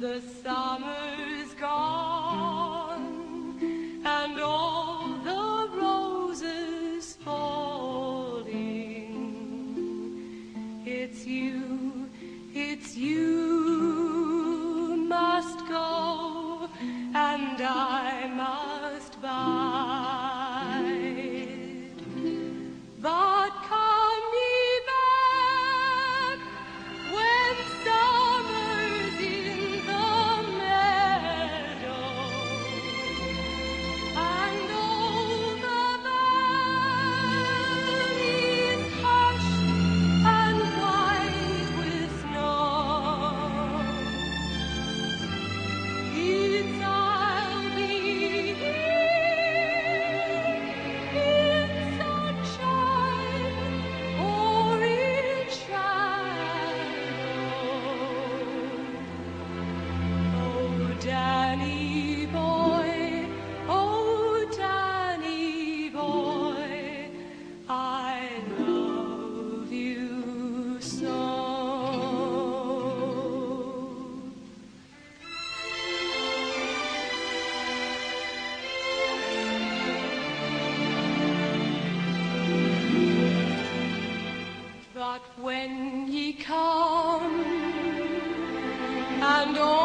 The summer's gone, and all the roses falling. It's you must go, and I must bide. But come ye back when summer's in the meadow, and all the valley's hushed and white with snow. It's I'll be here in sunshine or in shadow. Oh Danny boy, I love you so. But when ye come and all